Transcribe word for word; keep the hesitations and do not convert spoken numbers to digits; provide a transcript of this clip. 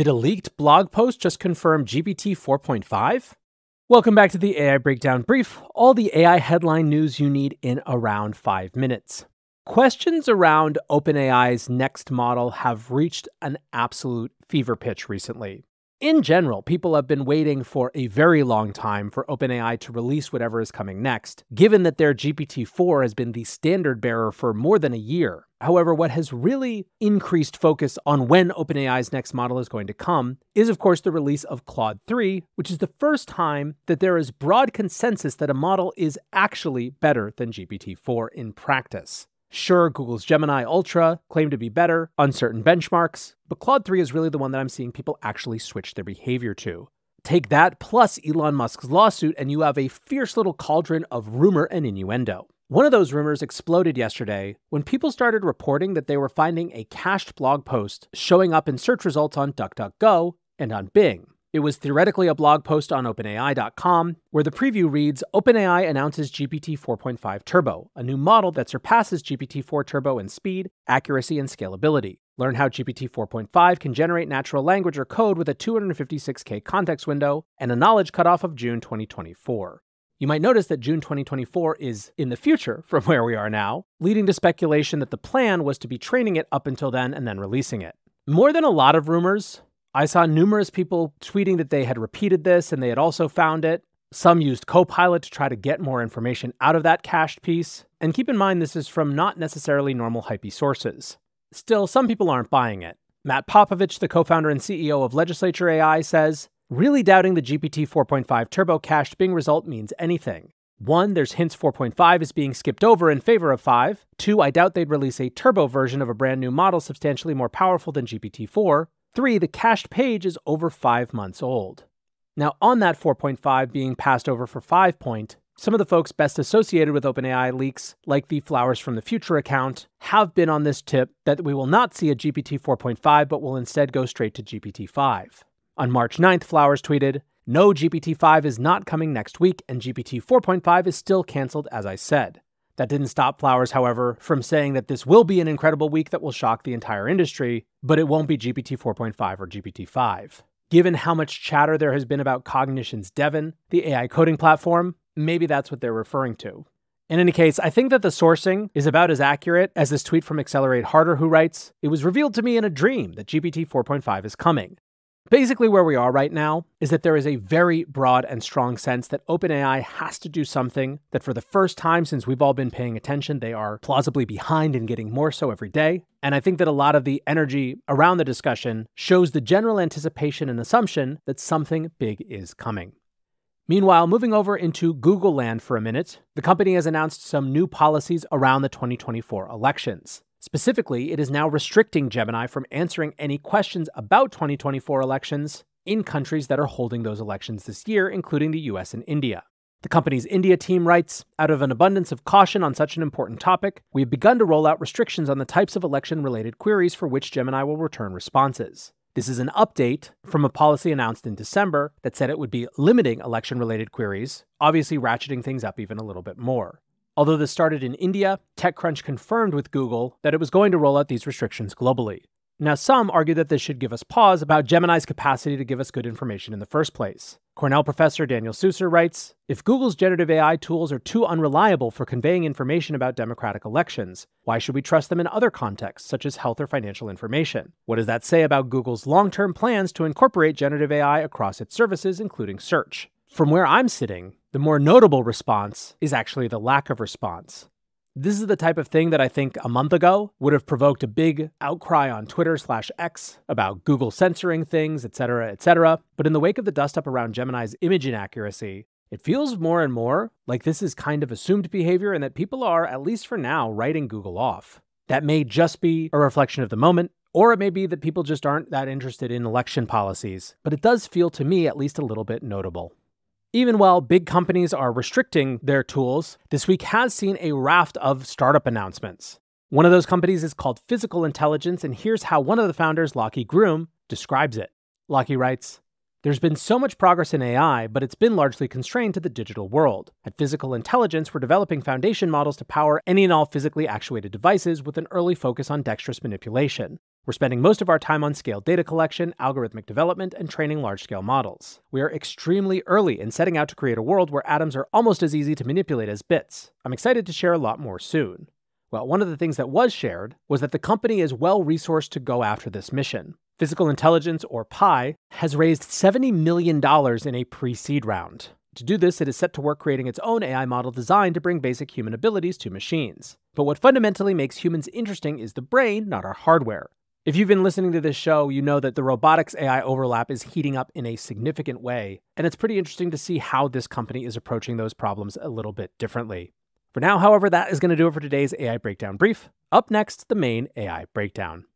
Did a leaked blog post just confirm G P T four point five? Welcome back to the A I Breakdown Brief, all the A I headline news you need in around five minutes. Questions around OpenAI's next model have reached an absolute fever pitch recently. In general, people have been waiting for a very long time for OpenAI to release whatever is coming next, given that their G P T four has been the standard bearer for more than a year. However, what has really increased focus on when OpenAI's next model is going to come is, of course, the release of Claude three, which is the first time that there is broad consensus that a model is actually better than G P T four in practice. Sure, Google's Gemini Ultra claimed to be better on certain benchmarks, but Claude three is really the one that I'm seeing people actually switch their behavior to. Take that plus Elon Musk's lawsuit and you have a fierce little cauldron of rumor and innuendo. One of those rumors exploded yesterday when people started reporting that they were finding a cached blog post showing up in search results on DuckDuckGo and on Bing. It was theoretically a blog post on open A I dot com where the preview reads, OpenAI announces G P T four point five Turbo, a new model that surpasses G P T four Turbo in speed, accuracy, and scalability. Learn how G P T four point five can generate natural language or code with a two hundred fifty-six K context window and a knowledge cutoff of June twenty twenty-four. You might notice that June twenty twenty-four is in the future from where we are now, leading to speculation that the plan was to be training it up until then and then releasing it. More than a lot of rumors, I saw numerous people tweeting that they had repeated this and they had also found it. Some used Copilot to try to get more information out of that cached piece. And keep in mind, this is from not necessarily normal hypey sources. Still, some people aren't buying it. Matt Popovich, the co-founder and C E O of Legislature A I, says, really doubting the G P T four point five Turbo cached Bing result means anything. One, there's hints four point five is being skipped over in favor of five. Two, I doubt they'd release a turbo version of a brand new model substantially more powerful than G P T four. Three, the cached page is over five months old. Now, on that four point five being passed over for five point, some of the folks best associated with OpenAI leaks, like the Flowers from the Future account, have been on this tip that we will not see a G P T four point five, but will instead go straight to G P T five. On March ninth, Flowers tweeted, no, G P T five is not coming next week, and G P T four point five is still canceled, as I said. That didn't stop Flowers, however, from saying that this will be an incredible week that will shock the entire industry, but it won't be G P T four point five or G P T five. Given how much chatter there has been about Cognition's Devin, the A I coding platform, maybe that's what they're referring to. In any case, I think that the sourcing is about as accurate as this tweet from Accelerate Harder, who writes, it was revealed to me in a dream that G P T four point five is coming. Basically, where we are right now is that there is a very broad and strong sense that OpenAI has to do something that for the first time since we've all been paying attention, they are plausibly behind and getting more so every day. And I think that a lot of the energy around the discussion shows the general anticipation and assumption that something big is coming. Meanwhile, moving over into Google land for a minute, the company has announced some new policies around the twenty twenty-four elections. Specifically, it is now restricting Gemini from answering any questions about twenty twenty-four elections in countries that are holding those elections this year, including the U S and India. The company's India team writes, out of an abundance of caution on such an important topic, we have begun to roll out restrictions on the types of election-related queries for which Gemini will return responses. This is an update from a policy announced in December that said it would be limiting election-related queries, obviously ratcheting things up even a little bit more. Although this started in India, TechCrunch confirmed with Google that it was going to roll out these restrictions globally. Now, some argue that this should give us pause about Gemini's capacity to give us good information in the first place. Cornell professor Daniel Susser writes, if Google's generative A I tools are too unreliable for conveying information about democratic elections, why should we trust them in other contexts, such as health or financial information? What does that say about Google's long-term plans to incorporate generative A I across its services, including search? From where I'm sitting, the more notable response is actually the lack of response. This is the type of thing that I think a month ago would have provoked a big outcry on Twitter slash X about Google censoring things, et cetera, et cetera. But in the wake of the dust up around Gemini's image inaccuracy, it feels more and more like this is kind of assumed behavior and that people are, at least for now, writing Google off. That may just be a reflection of the moment, or it may be that people just aren't that interested in election policies, but it does feel to me at least a little bit notable. Even while big companies are restricting their tools, this week has seen a raft of startup announcements. One of those companies is called Physical Intelligence, and here's how one of the founders, Lachy Groom, describes it. Lachy writes, there's been so much progress in A I, but it's been largely constrained to the digital world. At Physical Intelligence, we're developing foundation models to power any and all physically actuated devices with an early focus on dexterous manipulation. We're spending most of our time on scale data collection, algorithmic development, and training large-scale models. We are extremely early in setting out to create a world where atoms are almost as easy to manipulate as bits. I'm excited to share a lot more soon. Well, one of the things that was shared was that the company is well-resourced to go after this mission. Physical Intelligence, or P I, has raised seventy million dollars in a pre-seed round. To do this, it is set to work creating its own A I model designed to bring basic human abilities to machines. But what fundamentally makes humans interesting is the brain, not our hardware. If you've been listening to this show, you know that the robotics A I overlap is heating up in a significant way, and it's pretty interesting to see how this company is approaching those problems a little bit differently. For now, however, that is going to do it for today's A I Breakdown Brief. Up next, the main A I Breakdown.